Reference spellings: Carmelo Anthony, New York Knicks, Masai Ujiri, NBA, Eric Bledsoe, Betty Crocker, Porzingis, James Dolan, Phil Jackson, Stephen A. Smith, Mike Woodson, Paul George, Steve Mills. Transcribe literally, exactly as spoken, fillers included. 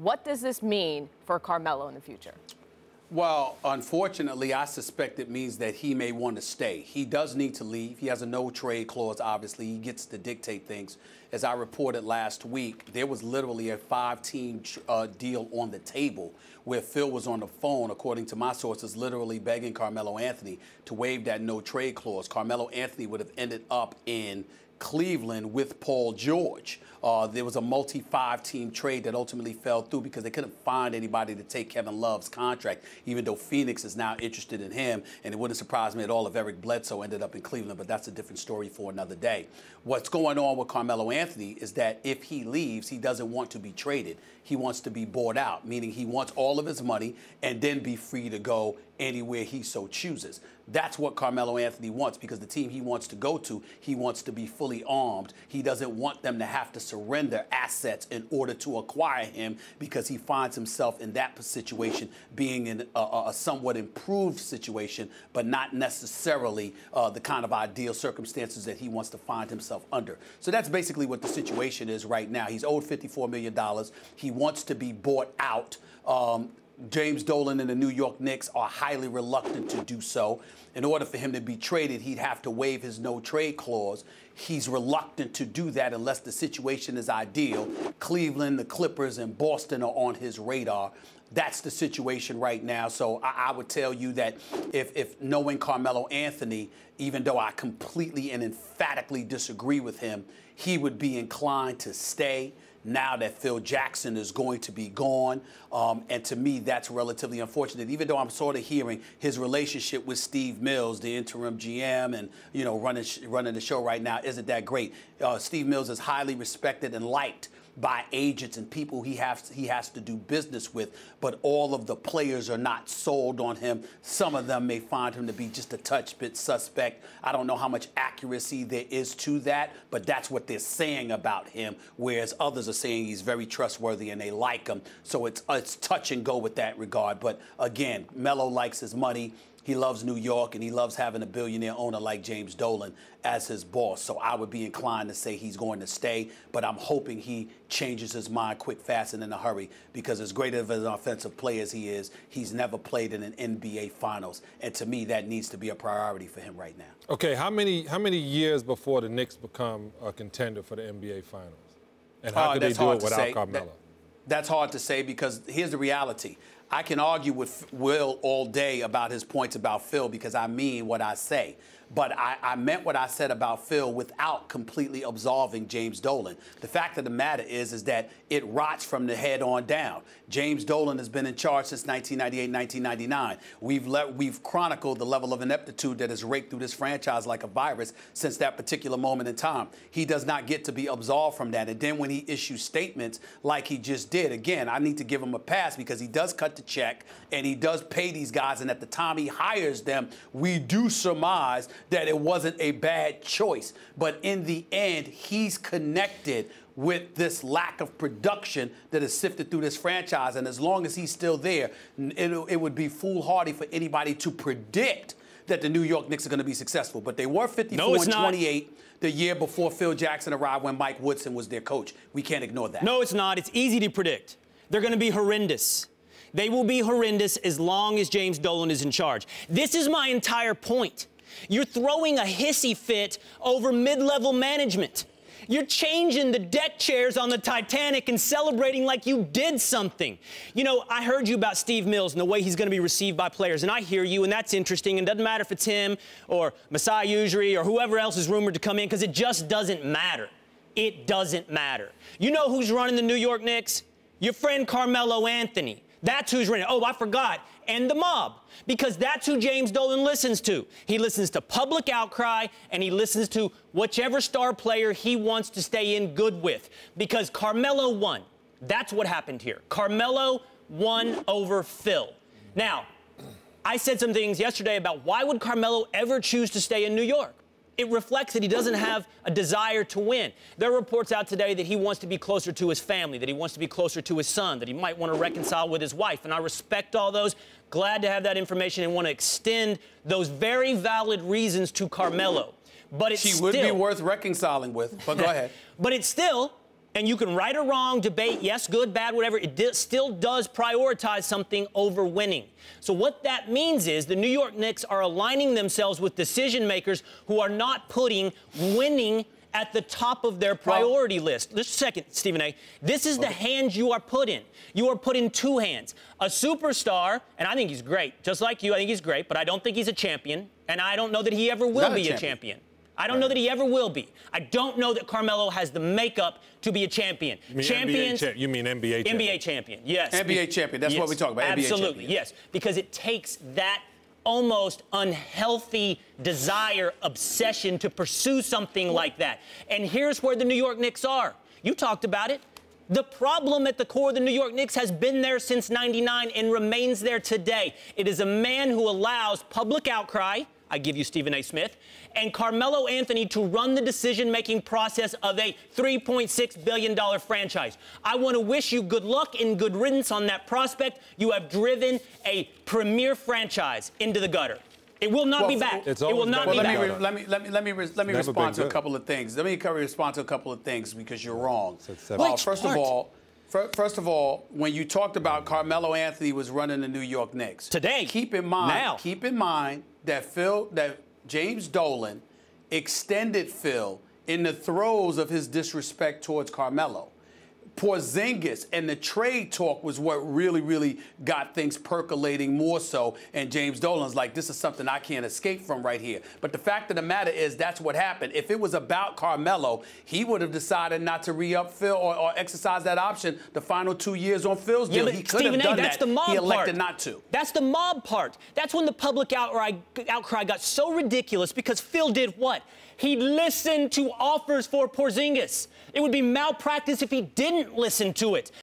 What does this mean for Carmelo in the future? Well, unfortunately, I suspect it means that he may want to stay. He does need to leave. He has a no-trade clause, obviously. He gets to dictate things. As I reported last week, there was literally a five-team uh, deal on the table where Phil was on the phone, according to my sources, literally begging Carmelo Anthony to waive that no-trade clause. Carmelo Anthony would have ended up in Cleveland with Paul George. Uh, there was a multi-five-team trade that ultimately fell through because they couldn't find anybody to take Kevin Love's contract, even though Phoenix is now interested in him. And it wouldn't surprise me at all if Eric Bledsoe ended up in Cleveland, but that's a different story for another day. What's going on with Carmelo Anthony is that if he leaves, he doesn't want to be traded. He wants to be bought out, meaning he wants all of his money and then be free to go anywhere he so chooses. That's what Carmelo Anthony wants, because the team he wants to go to, he wants to be fully armed. He doesn't want them to have to surrender assets in order to acquire him, because he finds himself in that situation being in a, a somewhat improved situation, but not necessarily uh, the kind of ideal circumstances that he wants to find himself under. So that's basically what the situation is right now. He's owed fifty-four million dollars. He wants to be bought out. Um, James Dolan and the New York Knicks are highly reluctant to do so. In order for him to be traded, he'd have to waive his no-trade clause. He's reluctant to do that unless the situation is ideal. Cleveland, the Clippers, and Boston are on his radar. That's the situation right now. So I, I would tell you that if, if knowing Carmelo Anthony, even though I completely and emphatically disagree with him, he would be inclined to stay now that Phil Jackson is going to be gone. Um, and to me, that's relatively unfortunate, even though I'm sort of hearing his relationship with Steve Mills, the interim G M and, you know, running, running the show right now, isn't that great. Uh, Steve Mills is highly respected and liked by agents and people he has, he has to do business with, but all of the players are not sold on him. Some of them may find him to be just a touch bit suspect. I don't know how much accuracy there is to that, but that's what they're saying about him, whereas others are saying he's very trustworthy and they like him. So it's, it's touch and go with that regard. But again, Melo likes his money. He loves New York, and he loves having a billionaire owner like James Dolan as his boss. So I would be inclined to say he's going to stay, but I'm hoping he changes his mind quick, fast, and in a hurry, because as great of an offensive player as he is, he's never played in an N B A Finals. And to me, that needs to be a priority for him right now. Okay, how many, how many years before the Knicks become a contender for the N B A Finals? And how uh, could they do it without Carmelo? That, that's hard to say, because here's the reality. I can argue with Will all day about his points about Phil, because I mean what I say. But I, I meant what I said about Phil without completely absolving James Dolan. The fact of the matter is, is that it rots from the head on down. James Dolan has been in charge since nineteen ninety-eight, nineteen ninety-nine. We've, let, we've chronicled the level of ineptitude that has raked through this franchise like a virus since that particular moment in time. He does not get to be absolved from that. And then when he issues statements like he just did, again, I need to give him a pass, because he does cut the check and he does pay these guys. And at the time he hires them, we do surmise that it wasn't a bad choice. But in the end, he's connected with this lack of production that is sifted through this franchise. And as long as he's still there, it, it would be foolhardy for anybody to predict that the New York Knicks are going to be successful. But they were fifty-four and twenty-eight the year before Phil Jackson arrived, when Mike Woodson was their coach. We can't ignore that. No, it's not. It's easy to predict. They're going to be horrendous. They will be horrendous as long as James Dolan is in charge. This is my entire point. You're throwing a hissy fit over mid-level management. You're changing the deck chairs on the Titanic and celebrating like you did something. You know, I heard you about Steve Mills and the way he's going to be received by players, and I hear you, and that's interesting, and it doesn't matter if it's him or Masai Ujiri or whoever else is rumored to come in, because it just doesn't matter. It doesn't matter. You know who's running the New York Knicks? Your friend Carmelo Anthony. That's who's running. Oh, I forgot. And the mob, because that's who James Dolan listens to. He listens to public outcry, and he listens to whichever star player he wants to stay in good with, because Carmelo won. That's what happened here. Carmelo won over Phil. Now, I said some things yesterday about why would Carmelo ever choose to stay in New York? It reflects that he doesn't have a desire to win. There are reports out today that he wants to be closer to his family, that he wants to be closer to his son, that he might want to reconcile with his wife. And I respect all those. Glad to have that information and want to extend those very valid reasons to Carmelo. But it's still... She would be worth reconciling with, but go ahead. But it's still And you can right or wrong, debate, yes, good, bad, whatever. It d still does prioritize something over winning. So what that means is the New York Knicks are aligning themselves with decision makers who are not putting winning at the top of their priority well, list. Just a second, Stephen A. This is okay. the hand you are put in. You are put in two hands. A superstar, and I think he's great. Just like you, I think he's great, but I don't think he's a champion, and I don't know that he ever will not be a champion. A champion. I don't right. know that he ever will be. I don't know that Carmelo has the makeup to be a champion. You mean Champions, N B A cha you mean N B A champion. N B A champion, yes. N B A champion, that's yes. what we talk about, N B A absolutely, champion. Yes, because it takes that almost unhealthy desire, obsession to pursue something like that. And here's where the New York Knicks are. You talked about it. The problem at the core of the New York Knicks has been there since ninety-nine and remains there today. It is a man who allows public outcry, I give you Stephen A. Smith, and Carmelo Anthony to run the decision-making process of a three point six billion dollar franchise. I want to wish you good luck and good riddance on that prospect. You have driven a premier franchise into the gutter. It will not well, be back. It will not well, be let back. Me, let me, let me, let me, let me respond to a couple of things. Let me respond to a couple of things because you're wrong. Well, first part? of all, First of all, when you talked about Carmelo Anthony was running the New York Knicks today, keep in mind, now. keep in mind that Phil, that James Dolan, extended Phil in the throes of his disrespect towards Carmelo. Porzingis and the trade talk was what really, really got things percolating more so. And James Dolan's like, this is something I can't escape from right here. But the fact of the matter is that's what happened. If it was about Carmelo, he would have decided not to re-up Phil or, or exercise that option the final two years on Phil's deal. Yeah, he could Stephen have done a, that's that. The mob he elected part. not to. That's the mob part. That's when the public outcry, outcry got so ridiculous because Phil did what? He listened to offers for Porzingis. It would be malpractice if he didn't listen to it.